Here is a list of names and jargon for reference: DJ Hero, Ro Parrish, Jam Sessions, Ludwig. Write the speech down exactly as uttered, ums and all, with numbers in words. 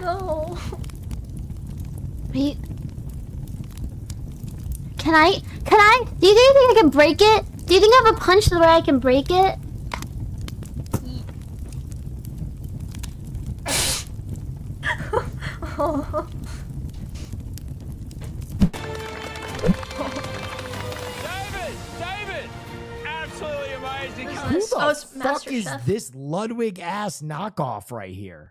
No. Wait. Can I? Can I? Do you think I can break it? Do you think I have a punch where I can break it? Oh. David! David! Absolutely amazing. Who the oh, fuck Master is Chef. This Ludwig ass knockoff right here?